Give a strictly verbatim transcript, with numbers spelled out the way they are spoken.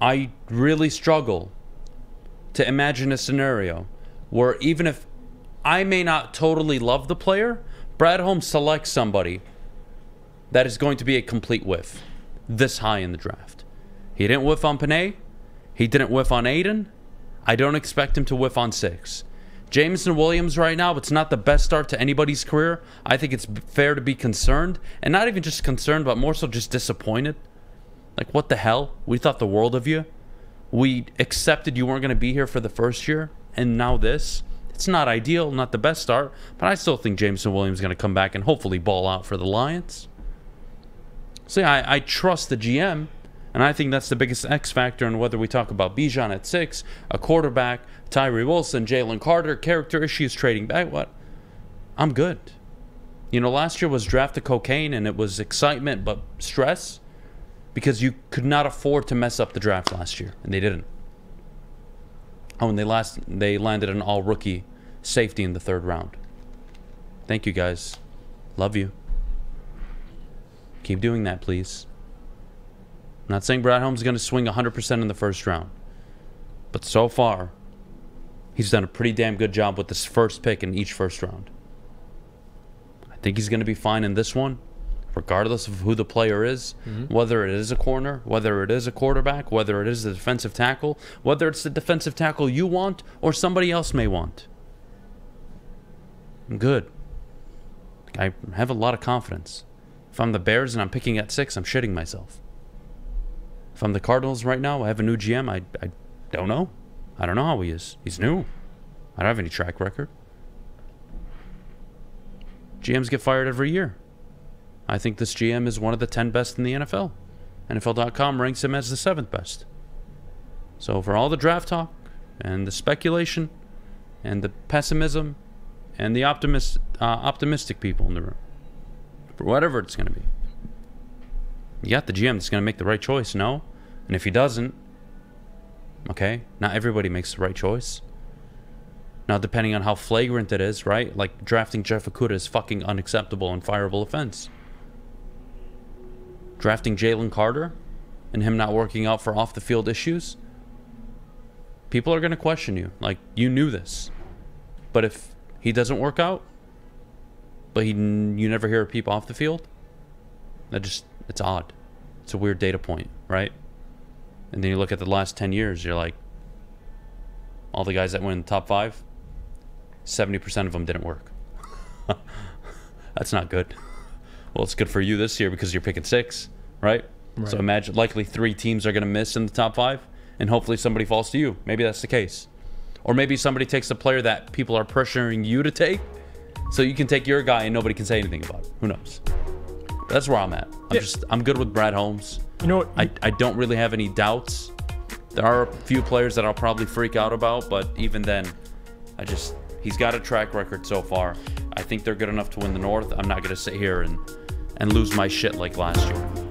I really struggle to imagine a scenario where, even if I may not totally love the player, Brad Holmes selects somebody that is going to be a complete whiff this high in the draft. He didn't whiff on Panay. He didn't whiff on Aiden. I don't expect him to whiff on six. Jameson Williams right now, it's not the best start to anybody's career. I think it's fair to be concerned, and not even just concerned, but more so just disappointed. Like, what the hell? We thought the world of you. We accepted you weren't going to be here for the first year, and now this. It's not ideal, not the best start, but I still think Jameson Williams is going to come back and hopefully ball out for the Lions. See, I, I trust the G M, and I think that's the biggest X factor in whether we talk about Bijan at six, a quarterback, Tyree Wilson, Jalen Carter, character issues, trading back. What? I'm good. You know, last year was draft to cocaine, and it was excitement but stress because you could not afford to mess up the draft last year, and they didn't. Oh, and they last they landed an all-rookie safety in the third round. Thank you, guys. Love you. Keep doing that, please. I'm not saying Brad Holmes is going to swing one hundred percent in the first round, but so far, he's done a pretty damn good job with this first pick in each first round. I think he's going to be fine in this one, regardless of who the player is, mm-hmm. whether it is a corner, whether it is a quarterback, whether it is the defensive tackle, whether it's the defensive tackle you want or somebody else may want. I'm good. I have a lot of confidence. If I'm the Bears and I'm picking at six, I'm shitting myself. If I'm the Cardinals right now, I have a new G M. I, I don't know. I don't know how he is. He's new. I don't have any track record. G Ms get fired every year. I think this G M is one of the ten best in the N F L. N F L dot com ranks him as the seventh best. So for all the draft talk and the speculation and the pessimism and the optimist, uh, optimistic people in the room, for whatever it's going to be, you got the G M that's going to make the right choice, no? And if he doesn't, okay, not everybody makes the right choice. Now, depending on how flagrant it is, right? Like, drafting Jeff Akuta is fucking unacceptable and fireable offense. Drafting Jalen Carter and him not working out for off-the-field issues, people are going to question you. Like, you knew this. But if he doesn't work out, but he, you never hear a peep off the field, that just, it's odd. It's a weird data point, right? And then you look at the last ten years, you're like, all the guys that went in the top five, seventy percent of them didn't work. That's not good. Well, it's good for you this year because you're picking six, right? Right. So imagine likely three teams are going to miss in the top five, and hopefully somebody falls to you. Maybe that's the case. Or maybe somebody takes a player that people are pressuring you to take, so you can take your guy and nobody can say anything about it. Who knows? That's where I'm at. I'm yeah. just I'm good with Brad Holmes. You know what? I, I don't really have any doubts. There are a few players that I'll probably freak out about, but even then, I just he's got a track record so far. I think they're good enough to win the North. I'm not going to sit here and and lose my shit like last year.